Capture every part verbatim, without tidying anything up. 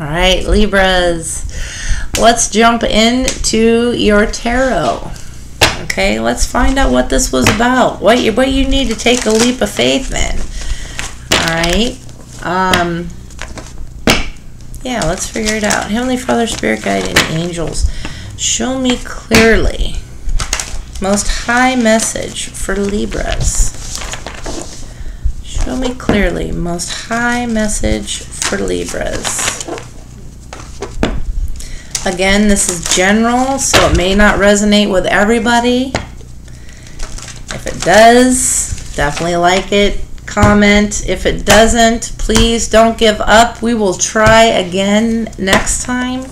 All right, Libras, let's jump into your tarot. Okay, let's find out what this was about. What you, what you need to take a leap of faith in. All right. Um, yeah, let's figure it out. Heavenly Father, Spirit Guide, and Angels, show me clearly. Most high message for Libras. Show me clearly. Most high message for Libras. Again, this is general, so it may not resonate with everybody. If it does, definitely like it, comment. If it doesn't, please don't give up. We will try again next time.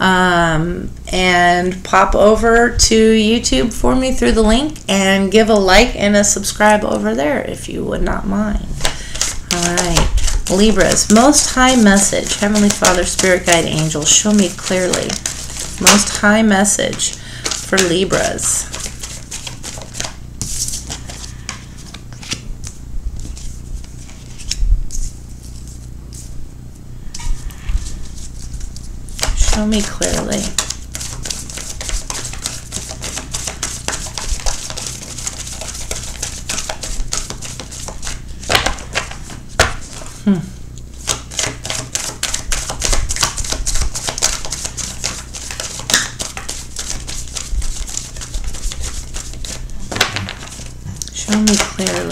Um, and pop over to YouTube for me through the link and give a like and a subscribe over there if you would not mind. All right. Libras, most high message, Heavenly Father, Spirit Guide, Angels, show me clearly. Most high message for Libras. Show me clearly. Show me clearly. Show me clearly.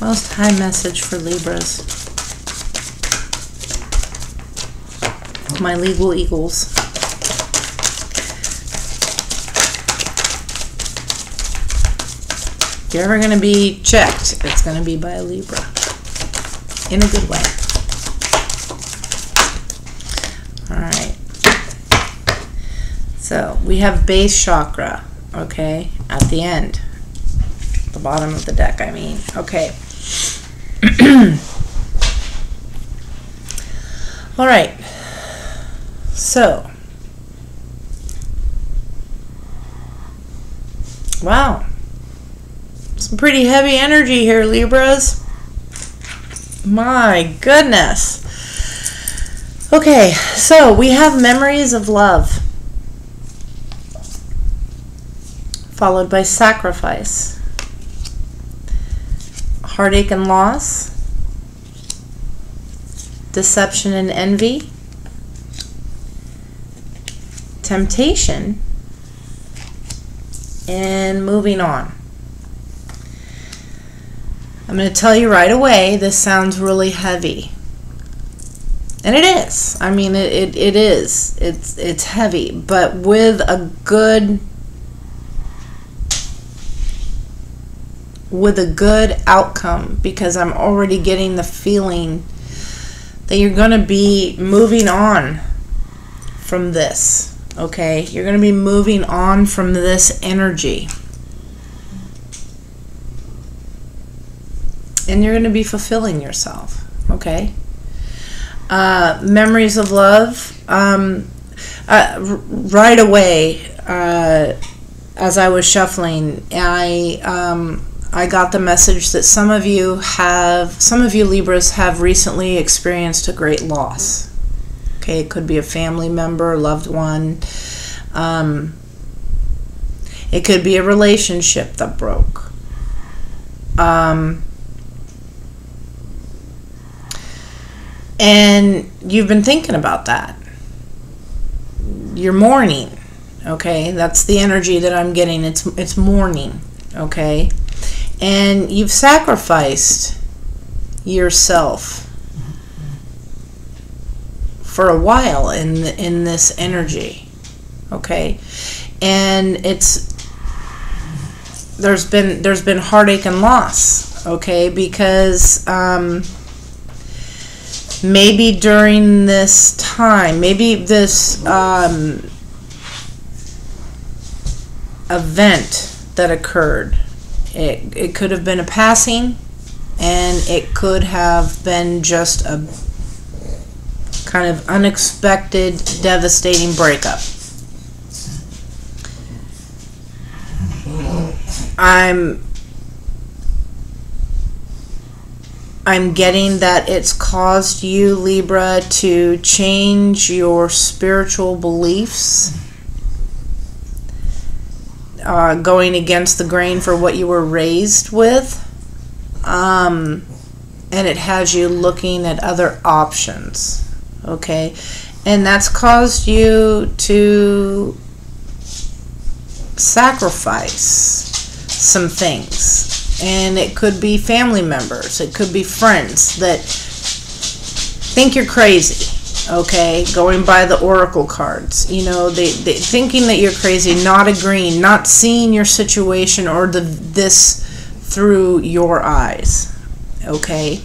Most high message for Libras. My legal eagles. If you're ever going to be checked, it's going to be by a Libra, in a good way. All right. So we have base chakra, okay, at the end, the bottom of the deck, I mean. Okay. All right. So. Wow. Some pretty heavy energy here, Libras. My goodness. Okay, so we have memories of love, followed by sacrifice, heartache and loss, deception and envy, temptation, and moving on. I'm going to tell you right away, this sounds really heavy. And it is. I mean, it, it, it is. It's, it's heavy, but with a good, with a good outcome, because I'm already getting the feeling that you're going to be moving on from this, okay? You're going to be moving on from this energy. And you're going to be fulfilling yourself, okay? Uh, memories of love. Um, uh, right away, uh, as I was shuffling, I um, I got the message that some of you have, some of you Libras have recently experienced a great loss. Okay, it could be a family member, loved one. Um, it could be a relationship that broke. Um. And you've been thinking about that. You're mourning, okay? That's the energy that I'm getting. It's, it's mourning, okay? And you've sacrificed yourself for a while in, the, in this energy, okay? And it's, there's been, there's been heartache and loss, okay? Because, um... maybe during this time, maybe this um, event that occurred, it, it could have been a passing, and it could have been just a kind of unexpected, devastating breakup. I'm I'm getting that it's caused you, Libra, to change your spiritual beliefs, uh, going against the grain for what you were raised with, um, and it has you looking at other options, okay? And that's caused you to sacrifice some things, and it could be family members, it could be friends that think you're crazy, okay, going by the Oracle cards, you know, they, they thinking that you're crazy, not agreeing, not seeing your situation or the this through your eyes, okay?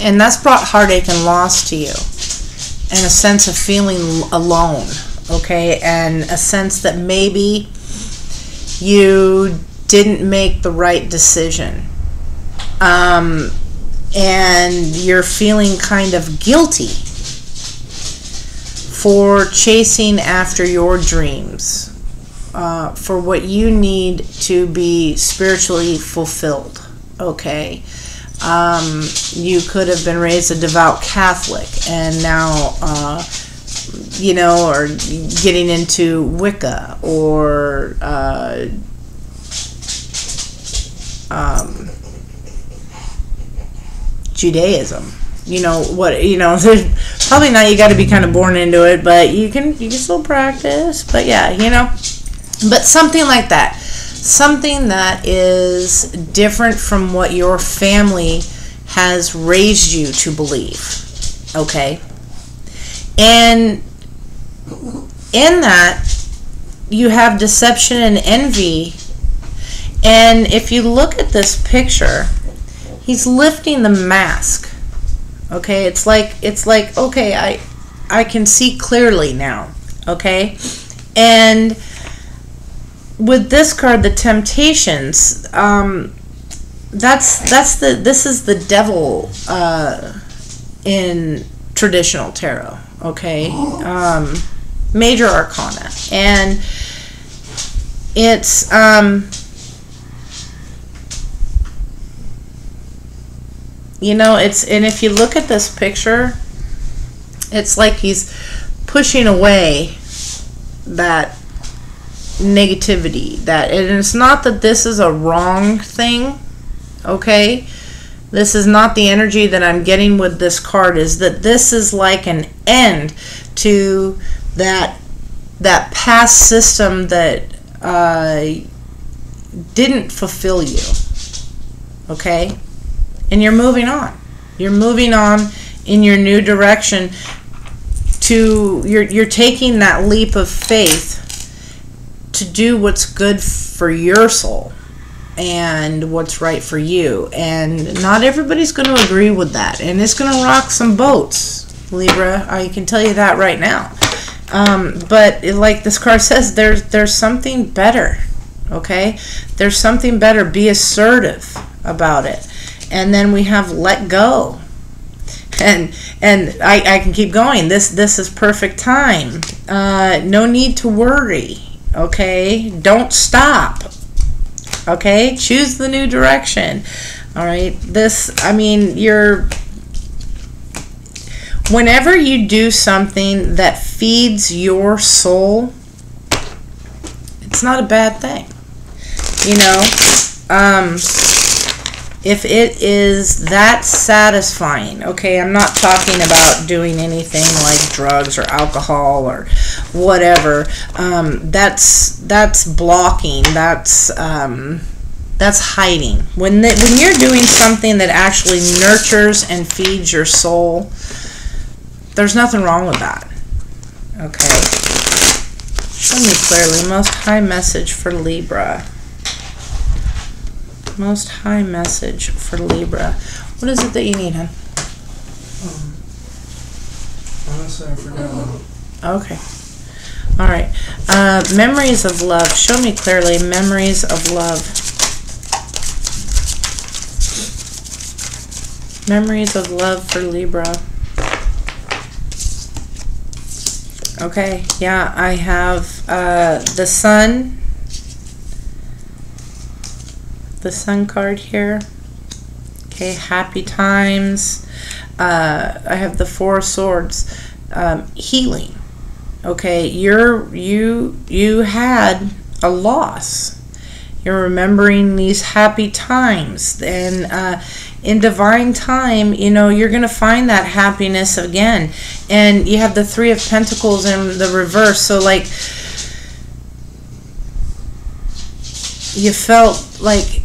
And that's brought heartache and loss to you, and a sense of feeling alone, okay, and a sense that maybe you didn't make the right decision, um, and you're feeling kind of guilty for chasing after your dreams, uh, for what you need to be spiritually fulfilled, okay? Um, you could have been raised a devout Catholic and now uh, you know, or getting into Wicca, or uh, um, Judaism. You know what? You know, there's probably not. You got to be kind of born into it, but you can you can still practice. But yeah, you know, but something like that, something that is different from what your family has raised you to believe. Okay. And in that, you have deception and envy. And if you look at this picture, he's lifting the mask. Okay, it's like, it's like, okay, I, I can see clearly now. Okay, and with this card, the Temptations, um, that's that's the this is the devil uh, in traditional tarot. Okay, um, major arcana, and it's um, you know, it's and if you look at this picture, it's like he's pushing away that negativity, that and it's not that this is a wrong thing, okay. This is not the energy that I'm getting with this card, is that this is like an end to that that past system that uh, didn't fulfill you, okay? And you're moving on. You're moving on in your new direction to, you're, you're taking that leap of faith to do what's good for your soul and what's right for you, and not everybody's going to agree with that, and it's going to rock some boats, Libra. I can tell you that right now. Um, but it, like this card says, there's there's something better, okay? There's something better. Be assertive about it. And then we have let go, and and I, I can keep going. This this is perfect time. Uh, no need to worry, okay? Don't stop. Okay, choose the new direction. All right, this, I mean, you're, whenever you do something that feeds your soul, it's not a bad thing. You know, um, if it is that satisfying, okay, I'm not talking about doing anything like drugs or alcohol or whatever, um, that's that's blocking, that's um, that's hiding. When the, when you're doing something that actually nurtures and feeds your soul, there's nothing wrong with that. Okay, show me clearly. Most high message for Libra. Most high message for Libra. What is it that you need, huh? Um, honestly, I forgot. Okay. All right. Uh, memories of love. Show me clearly. Memories of love. Memories of love for Libra. Okay, yeah, I have uh, the sun, the sun card here. Okay, happy times. Uh, I have the Four of Swords, um, healing. Okay, you're you you had a loss. You're remembering these happy times, and uh, in divine time, you know, you're going to find that happiness again. And you have the Three of Pentacles in the reverse, so like you felt like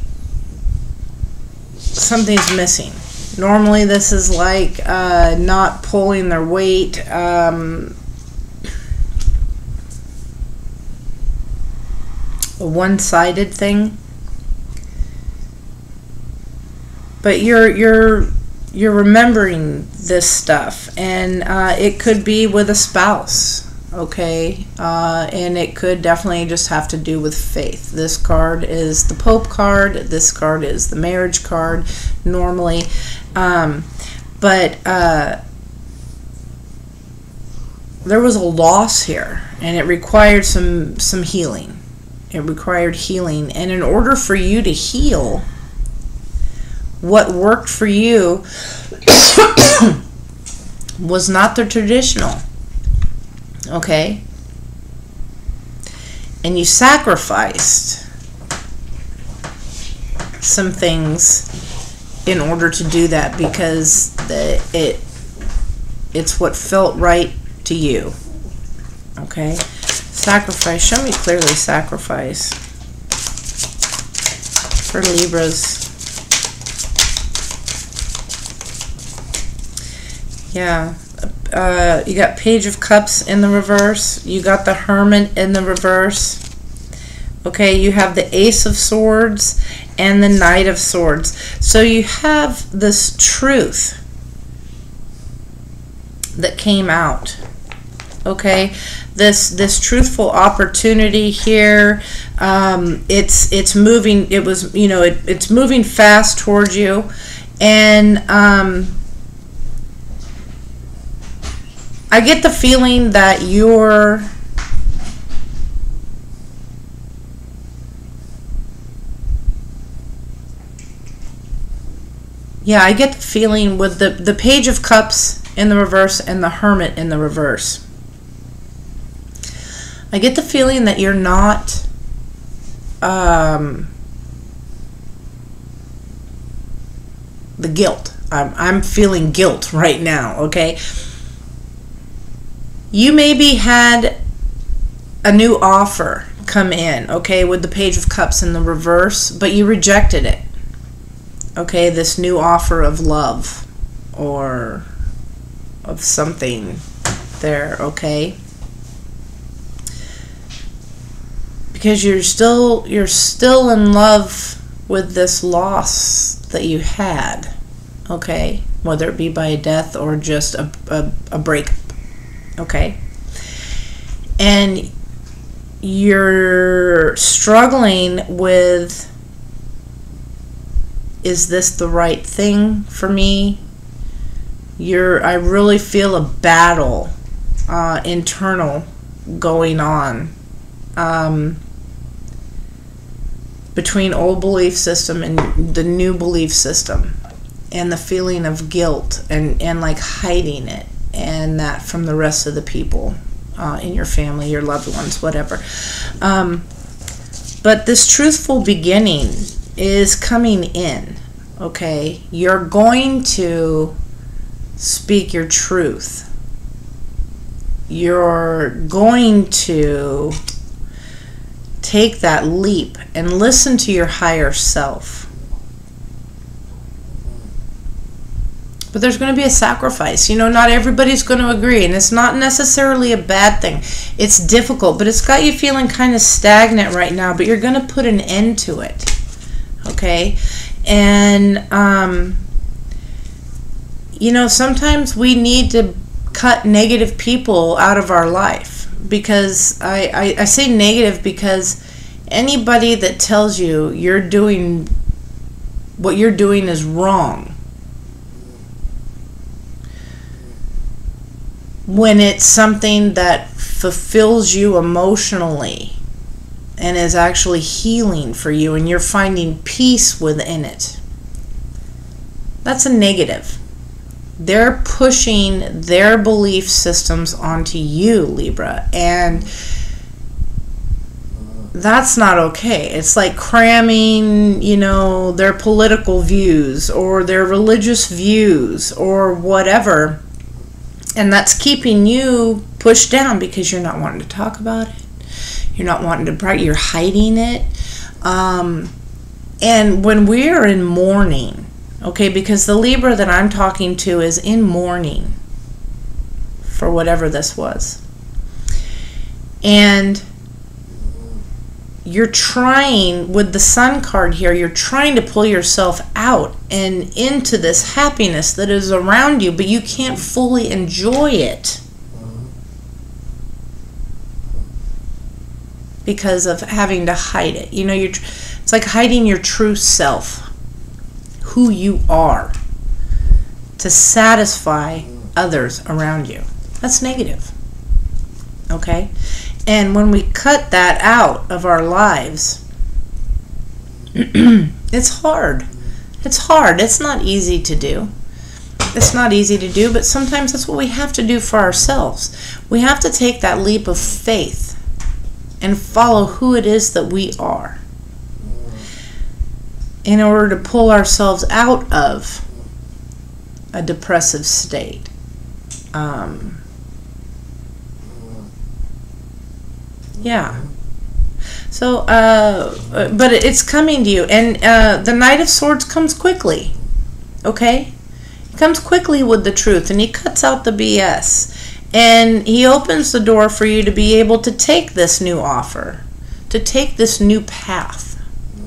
something's missing. Normally this is like uh, not pulling their weight, um, a one-sided thing, but you're you're you're remembering this stuff, and uh, it could be with a spouse, okay, uh, and it could definitely just have to do with faith. This card is the Pope card. This card is the marriage card normally, um, but uh, there was a loss here, and it required some some healing. It required healing, and in order for you to heal, what worked for you was not the traditional, okay? And you sacrificed some things in order to do that, because the, it it's what felt right to you, okay? Sacrifice. Show me clearly sacrifice for Libras. Yeah. Uh, you got Page of Cups in the reverse. You got the Hermit in the reverse. Okay, you have the Ace of Swords and the Knight of Swords. So you have this truth that came out. Okay, this this truthful opportunity here, um, it's it's moving. It was, you know, it, it's moving fast towards you, and um, I get the feeling that you're yeah I get the feeling with the the Page of Cups in the reverse and the Hermit in the reverse, I get the feeling that you're not um, the guilt. I'm, I'm feeling guilt right now, okay? You maybe had a new offer come in, okay, with the Page of Cups in the reverse, but you rejected it, okay? This new offer of love or of something there, okay? Because you're still you're still in love with this loss that you had, okay, whether it be by a death or just a, a, a breakup, okay, and you're struggling with, is this the right thing for me? You're I really feel a battle uh, internal going on, um, between old belief system and the new belief system, and the feeling of guilt and, and like hiding it, and that from the rest of the people uh, in your family, your loved ones, whatever. Um, but this truthful beginning is coming in, okay? You're going to speak your truth. You're going to take that leap and listen to your higher self. But there's going to be a sacrifice. You know, not everybody's going to agree, and it's not necessarily a bad thing. It's difficult, but it's got you feeling kind of stagnant right now, but you're going to put an end to it, okay? And, um, you know, sometimes we need to cut negative people out of our life. Because I, I, I say negative because anybody that tells you you're doing what you're doing is wrong when it's something that fulfills you emotionally and is actually healing for you and you're finding peace within it, that's a negative. They're pushing their belief systems onto you, Libra, and that's not okay. It's like cramming, you know, their political views or their religious views or whatever, and that's keeping you pushed down because you're not wanting to talk about it. You're not wanting to brag. You're hiding it. Um, and when we're in mourning, okay, because the Libra that I'm talking to is in mourning for whatever this was. And you're trying, with the Sun card here, you're trying to pull yourself out and into this happiness that is around you, but you can't fully enjoy it because of having to hide it. You know, you're, it's like hiding your true self, who you are, to satisfy others around you. That's negative, okay? And when we cut that out of our lives, it's hard. It's hard. It's not easy to do. It's not easy to do, but sometimes that's what we have to do for ourselves. We have to take that leap of faith and follow who it is that we are in order to pull ourselves out of a depressive state. Um, yeah. So, uh, but it's coming to you. And uh, the Knight of Swords comes quickly, okay? He comes quickly with the truth, and he cuts out the B S. And he opens the door for you to be able to take this new offer, to take this new path,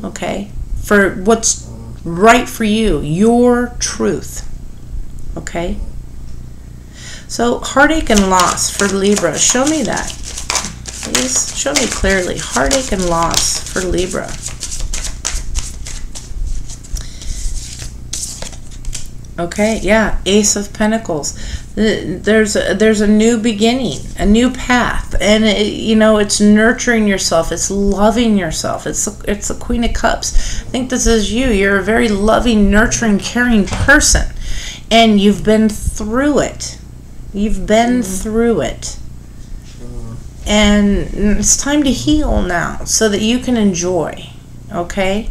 okay? For what's right for you, your truth, okay? So heartache and loss for Libra. Show me that, please. Show me clearly. Heartache and loss for Libra. Okay, yeah, Ace of Pentacles. There's a, there's a new beginning, a new path, and it, you know, it's nurturing yourself, it's loving yourself. It's it's the Queen of Cups. I think this is you. You're a very loving, nurturing, caring person, and you've been through it. You've been mm-hmm. through it, and it's time to heal now so that you can enjoy. Okay.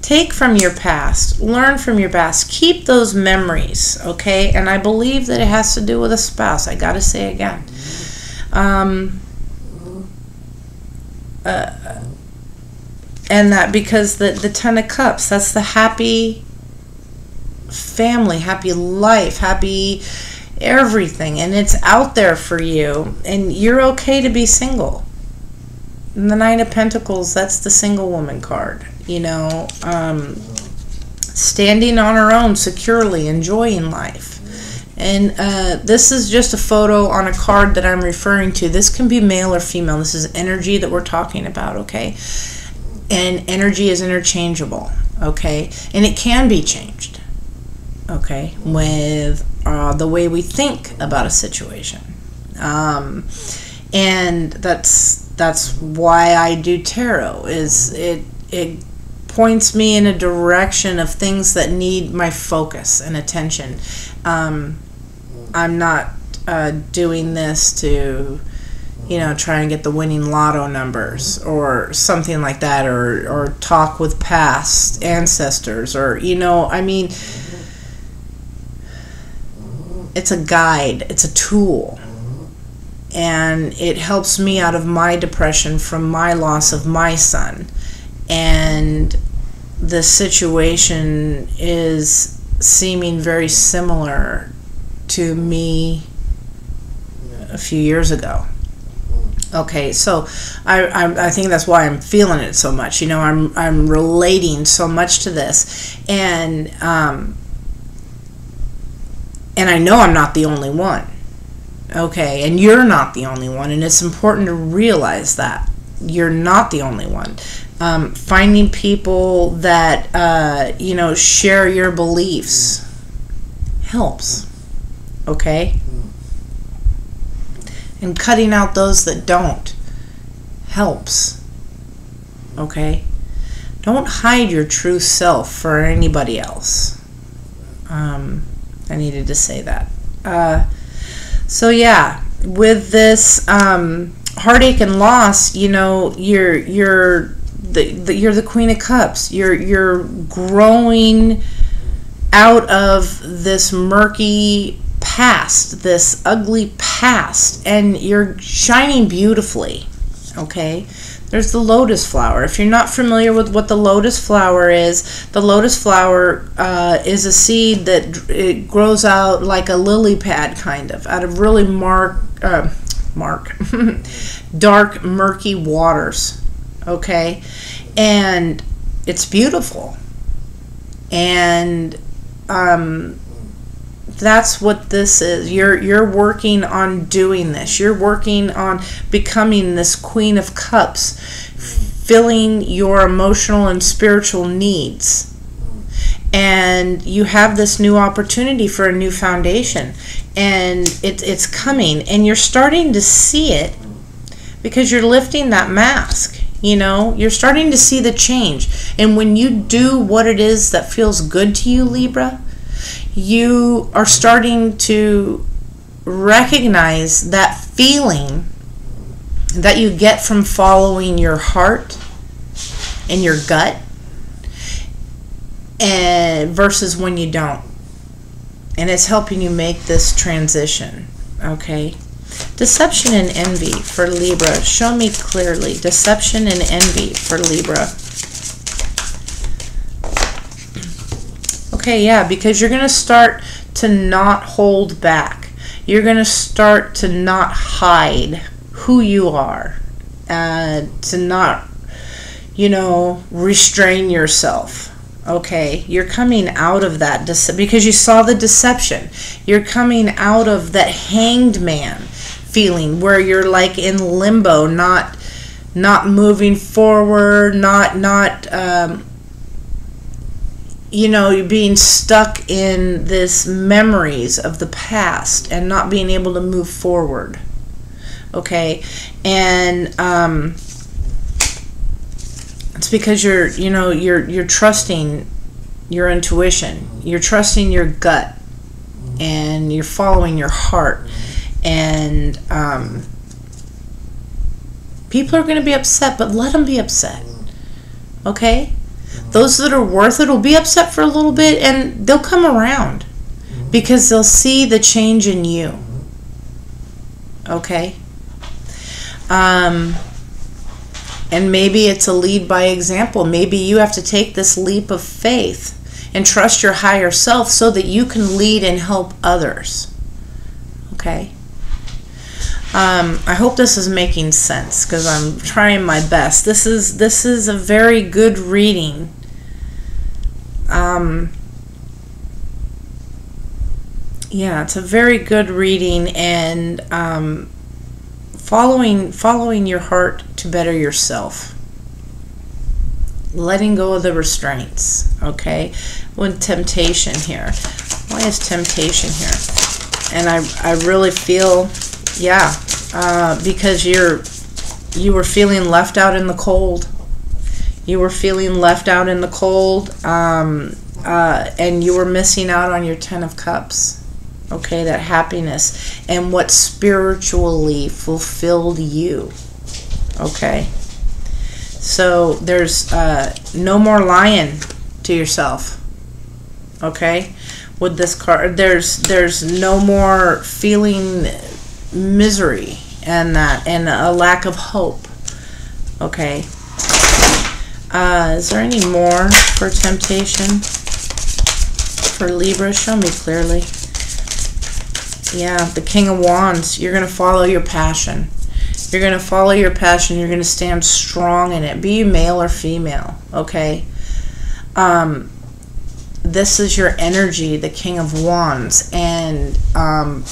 Take from your past, learn from your past, keep those memories, okay? And I believe that it has to do with a spouse, I gotta say again. Um, uh, and that because the, the Ten of Cups, that's the happy family, happy life, happy everything, and it's out there for you, and you're okay to be single. And the Nine of Pentacles, that's the single woman card. You know, um, standing on her own securely, enjoying life. And uh, this is just a photo on a card that I'm referring to. This can be male or female. This is energy that we're talking about, okay? And energy is interchangeable, okay? And it can be changed, okay, with uh, the way we think about a situation. Um, and that's that's why I do tarot, is it it points me in a direction of things that need my focus and attention. Um, I'm not uh, doing this to, you know, try and get the winning lotto numbers or something like that, or, or talk with past ancestors, or, you know, I mean, it's a guide, it's a tool. And it helps me out of my depression from my loss of my son. And the situation is seeming very similar to me a few years ago. Okay, so I, I, I think that's why I'm feeling it so much. You know, I'm, I'm relating so much to this. And, um, and I know I'm not the only one. Okay, and you're not the only one, and it's important to realize that you're not the only one. Um, finding people that, uh, you know, share your beliefs helps, okay? and cutting out those that don't helps. Okay? Don't hide your true self for anybody else. Um, I needed to say that. Uh, so yeah, with this um, heartache and loss, you know, you're you're the, the you're the Queen of Cups. You're you're growing out of this murky past, this ugly past, and you're shining beautifully. Okay? There's the lotus flower. If you're not familiar with what the lotus flower is, the lotus flower uh, is a seed that it grows out like a lily pad, kind of, out of really mark, uh, mark, dark, murky waters, okay? And it's beautiful. And um, that's what this is. You're you're working on doing this. You're working on becoming this Queen of Cups, filling your emotional and spiritual needs. And you have this new opportunity for a new foundation. And it, it's coming. And you're starting to see it because you're lifting that mask. You know, you're starting to see the change. And when you do what it is that feels good to you, Libra, you are starting to recognize that feeling that you get from following your heart and your gut, and versus when you don't. And it's helping you make this transition, okay? Deception and envy for Libra. Show me clearly. Deception and envy for Libra. Okay, yeah, because you're going to start to not hold back. You're going to start to not hide who you are, uh, to not, you know, restrain yourself. Okay, you're coming out of that because you saw the deception. You're coming out of that hanged man feeling where you're like in limbo, not not moving forward, not not. Um, you know, you're being stuck in this memories of the past and not being able to move forward. Okay? And um, it's because you're, you know, you're, you're trusting your intuition. You're trusting your gut. And you're following your heart. And um, people are going to be upset, but let them be upset. Okay? Those that are worth it will be upset for a little bit, and they'll come around because they'll see the change in you. Okay? Um, and maybe it's a lead by example. Maybe you have to take this leap of faith and trust your higher self so that you can lead and help others. Okay? Um, I hope this is making sense because I'm trying my best. This is this is a very good reading. Um, yeah, it's a very good reading, and um, following following your heart to better yourself. Letting go of the restraints. Okay, with temptation here. Why is temptation here? And I I really feel. Yeah, uh, because you're you were feeling left out in the cold. You were feeling left out in the cold, um, uh, and you were missing out on your Ten of Cups. Okay, that happiness and what spiritually fulfilled you. Okay, so there's uh, no more lying to yourself. Okay, with this card, there's there's no more feeling misery and that and a lack of hope. Okay, uh, is there any more for temptation for Libra? Show me clearly. Yeah, the King of Wands. You're gonna follow your passion. You're gonna follow your passion. You're gonna stand strong in it, be you male or female. Okay, um, this is your energy, the King of Wands, and um,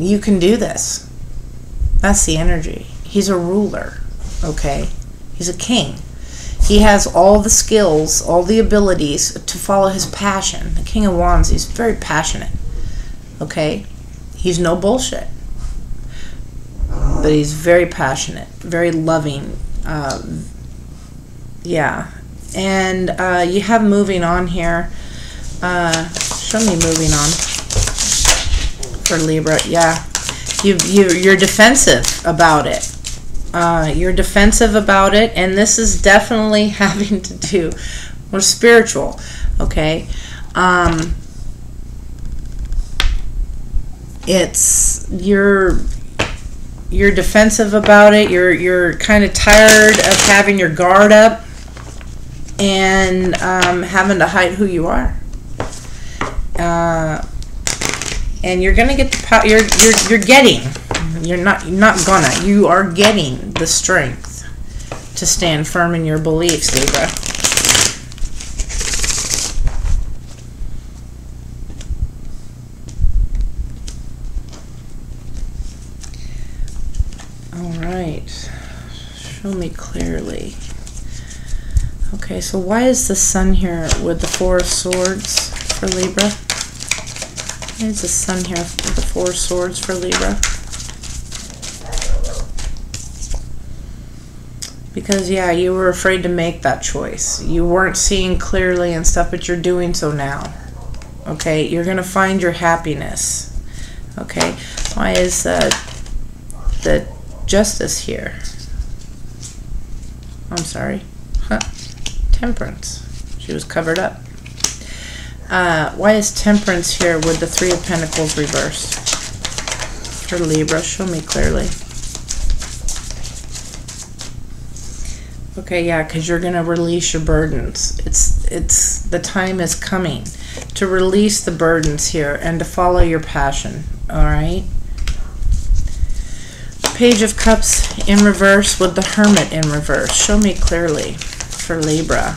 you can do this. That's the energy. He's a ruler, okay? He's a king. He has all the skills, all the abilities to follow his passion. The King of Wands, he's very passionate, okay? He's no bullshit. but he's very passionate, very loving. Um, yeah. And uh, you have moving on here. Uh, show me moving on for Libra. Yeah. You, you, you're defensive about it. Uh, you're defensive about it, and this is definitely having to do with spiritual, okay? Um, it's, you're, you're defensive about it. You're, you're kind of tired of having your guard up and um, having to hide who you are. Uh, and you're going to get the power, you're, you're, you're getting, you're not, you're not gonna, you are getting the strength to stand firm in your beliefs, Libra. Alright, show me clearly. Okay, so why is the sun here with the Four of Swords for Libra? Why is the sun here with the Four of Swords for Libra? Because, yeah, you were afraid to make that choice. You weren't seeing clearly and stuff, but you're doing so now. Okay, you're going to find your happiness. Okay, why is uh, the justice here? I'm sorry. Huh? Temperance. She was covered up. Uh, why is temperance here with the Three of Pentacles reversed? For Libra, show me clearly. Okay, yeah, because you're going to release your burdens. It's, it's, the time is coming to release the burdens here and to follow your passion, all right? Page of Cups in reverse with the Hermit in reverse. Show me clearly for Libra.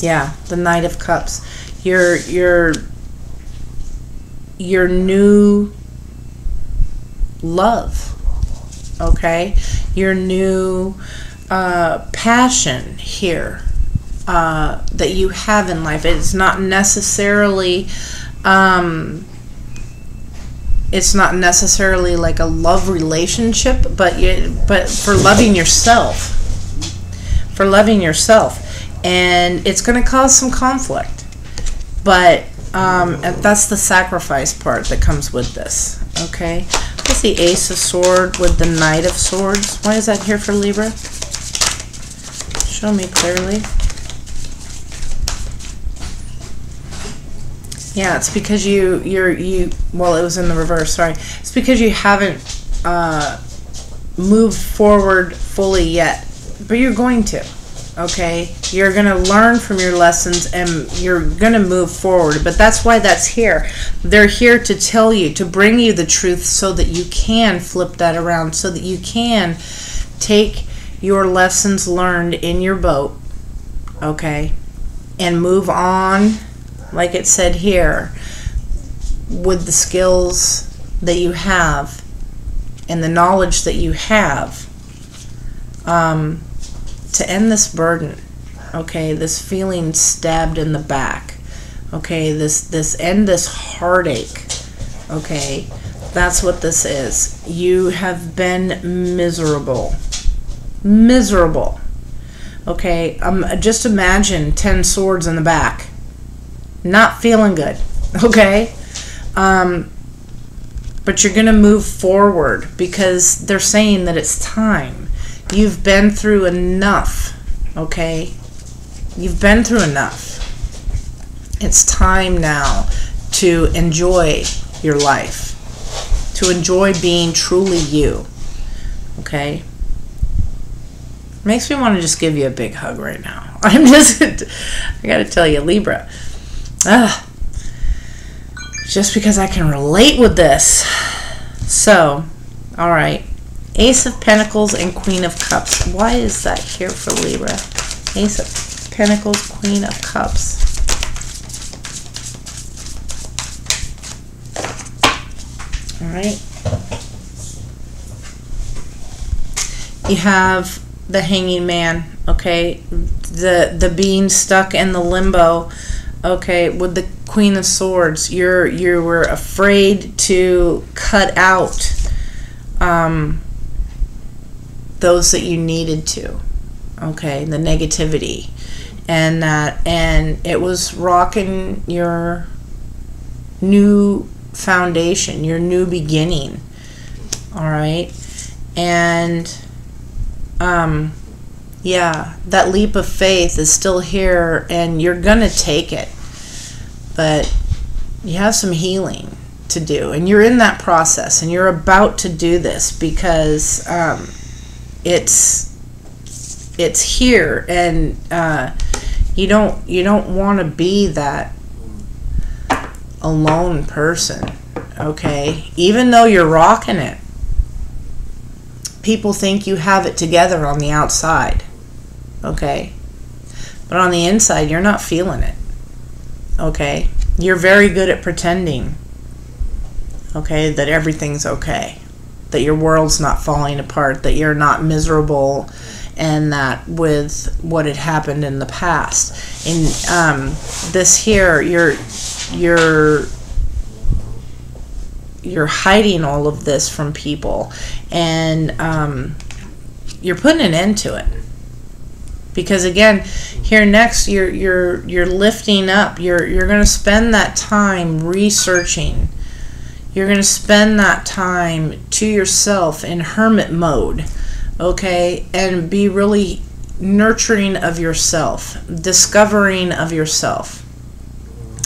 Yeah, the Knight of Cups. Your, your, your new love. Okay, your new uh, passion here uh, that you have in life. It's not necessarily, um, it's not necessarily like a love relationship, but you, but for loving yourself, for loving yourself, and it's going to cause some conflict, but um, that's the sacrifice part that comes with this. Okay. Is the Ace of Swords with the Knight of Swords? Why is that here for Libra? Show me clearly. Yeah, it's because you you're you well, it was in the reverse, sorry. It's because you haven't uh moved forward fully yet. But you're going to. Okay? You're gonna learn from your lessons and you're gonna move forward, but that's why that's here. They're here to tell you, to bring you the truth so that you can flip that around, so that you can take your lessons learned in your boat, okay, and move on, like it said here, with the skills that you have and the knowledge that you have, um, to end this burden, okay, this feeling stabbed in the back, okay, this, this end this heartache, okay, that's what this is. You have been miserable, miserable, okay, um, just imagine ten swords in the back, not feeling good, okay, um, but you're going to move forward because they're saying that it's time. You've been through enough, okay? You've been through enough. It's time now to enjoy your life, to enjoy being truly you, okay? Makes me want to just give you a big hug right now. I'm just, I gotta tell you, Libra, ah, just because I can relate with this. So, all right. Ace of Pentacles and Queen of Cups. Why is that here for Libra? Ace of Pentacles, Queen of Cups. All right. You have the Hanging Man, okay? The, the being stuck in the limbo Okay, with the Queen of Swords, you're you were afraid to cut out um, those that you needed to. Okay, the negativity, and that, and it was rocking your new foundation, your new beginning. All right, and um, yeah, that leap of faith is still here, and you're gonna take it. But you have some healing to do, and you're in that process, and you're about to do this because um, it's it's here, and uh, you don't you don't want to be that alone person, okay? Even though you're rocking it, people think you have it together on the outside, okay? But on the inside, you're not feeling it. Okay, you're very good at pretending, okay, that everything's okay, that your world's not falling apart, that you're not miserable, and that with what had happened in the past. In um, this here, you're you're you're hiding all of this from people, and um, you're putting an end to it. Because again, here next, you're you're you're lifting up. You're you're going to spend that time researching. You're going to spend that time to yourself in hermit mode, okay, and be really nurturing of yourself, discovering of yourself,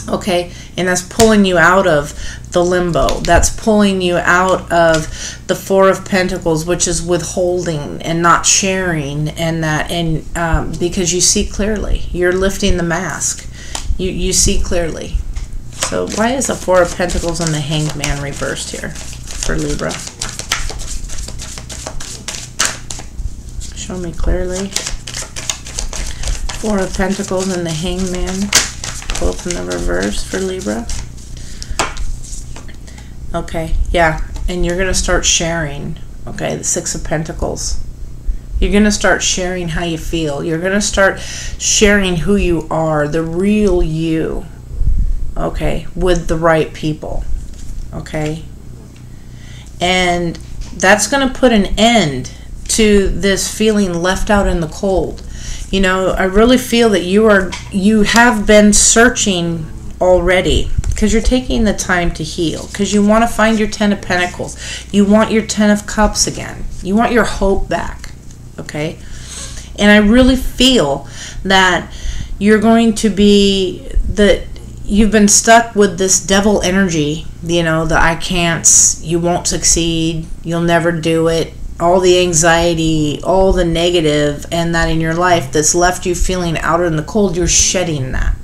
okay, and that's pulling you out of the limbo. That's pulling you out of the Four of Pentacles, which is withholding and not sharing, and that, and um, because you see clearly, you're lifting the mask. You you see clearly. So why is the Four of Pentacles and the Hanged Man reversed here for Libra? Show me clearly. Four of Pentacles and the Hanged Man, both in the reverse for Libra. Okay, yeah, and you're going to start sharing, okay, the Six of Pentacles. You're going to start sharing how you feel. You're going to start sharing who you are, the real you, okay, with the right people, okay? And that's going to put an end to this feeling left out in the cold. You know, I really feel that you are, you have been searching already, because you're taking the time to heal, because you want to find your Ten of Pentacles. You want your Ten of Cups again. You want your hope back, okay? And I really feel that you're going to be, that you've been stuck with this devil energy, you know, the I can't, you won't succeed, you'll never do it, all the anxiety, all the negative, and that in your life that's left you feeling out in the cold. You're shedding that.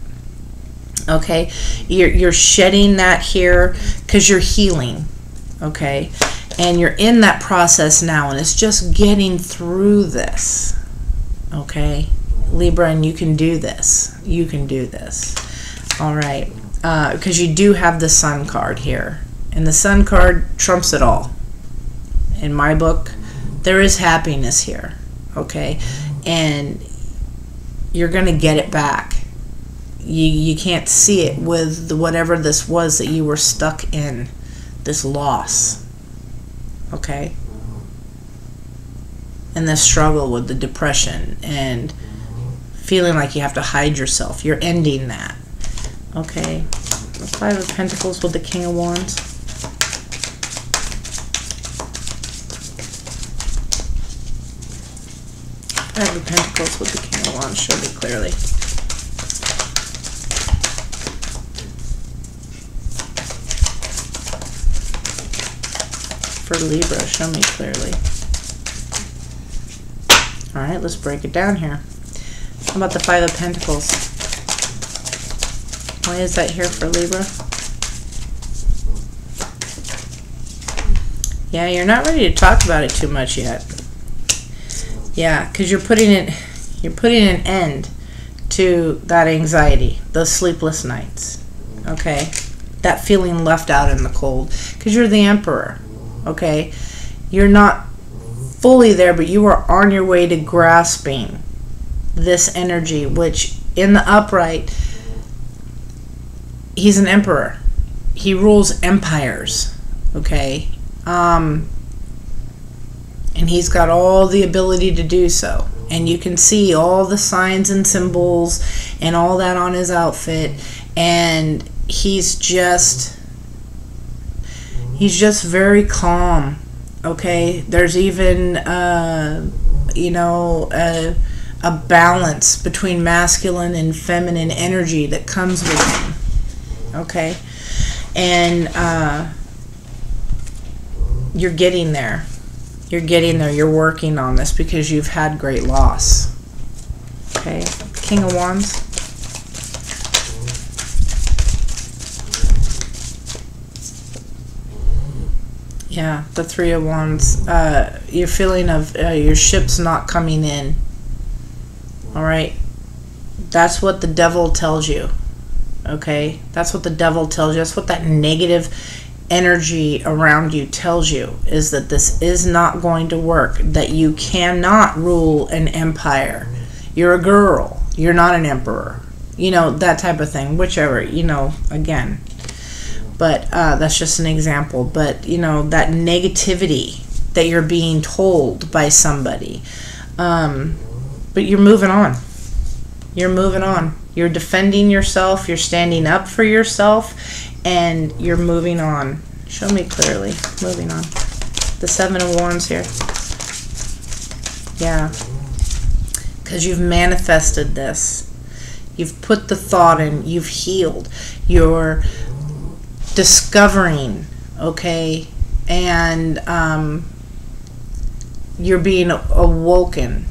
Okay, you're, you're shedding that here because you're healing, okay, and you're in that process now, and it's just getting through this, okay, Libra, and you can do this, you can do this, all right, uh, because you do have the Sun card here, and the Sun card trumps it all. In my book, there is happiness here, okay, and you're going to get it back. You, you can't see it with the, whatever this was that you were stuck in, this loss, okay? And this struggle with the depression and feeling like you have to hide yourself. You're ending that, okay? The Five of Pentacles with the King of Wands. Five of Pentacles with the King of Wands, show me clearly. For Libra, show me clearly. All right, let's break it down here. How about the Five of Pentacles? Why is that here for Libra? Yeah, you're not ready to talk about it too much yet. Yeah, because you're putting it, you're putting an end to that anxiety, those sleepless nights. Okay, that feeling left out in the cold, because you're the Emperor. Okay, you're not fully there, but you are on your way to grasping this energy, which in the upright he's an emperor. He rules empires, okay? Um, and he's got all the ability to do so. And you can see all the signs and symbols and all that on his outfit. And he's just, he's just very calm, okay? There's even, uh, you know, a, a balance between masculine and feminine energy that comes with him, okay? And uh, you're getting there. You're getting there. You're working on this because you've had great loss. Okay. King of Wands. Yeah, the Three of Wands. Uh, your feeling of uh, your ship's not coming in. All right. That's what the devil tells you. Okay, that's what the devil tells you. That's what that negative energy around you tells you, is that this is not going to work, that you cannot rule an empire. You're a girl. You're not an emperor. You know, that type of thing, whichever, you know, again. But uh, that's just an example. But, you know, that negativity that you're being told by somebody. Um, but you're moving on. You're moving on. You're defending yourself, you're standing up for yourself, and you're moving on. Show me clearly. Moving on. The Seven of Wands here. Yeah. Because you've manifested this. You've put the thought in. You've healed. You're discovering, okay? And um, you're being awoken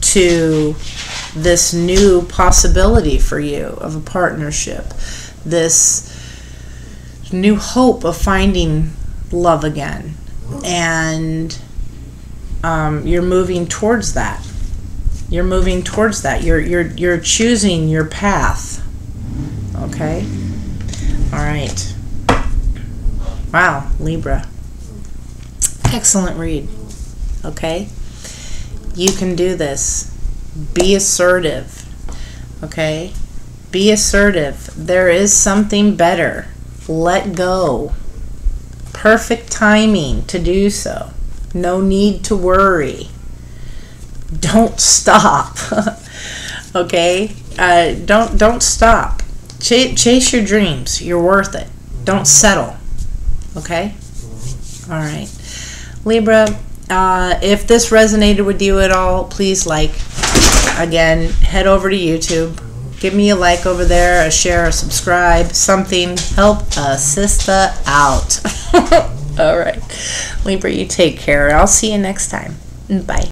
to this new possibility for you of a partnership, this new hope of finding love again, and um, you're moving towards that. You're moving towards that. You're you're you're choosing your path. Okay. All right. Wow, Libra. Excellent read. Okay. You can do this. Be assertive, okay? Be assertive. There is something better. Let go. Perfect timing to do so. No need to worry. Don't stop, okay? Uh, don't don't stop. Ch chase your dreams. You're worth it. Don't settle, okay? All right, Libra. Uh, if this resonated with you at all, please like. Again, head over to YouTube. Give me a like over there, a share, a subscribe, something. Help a sister out. All right. Libra, you take care. I'll see you next time. Bye.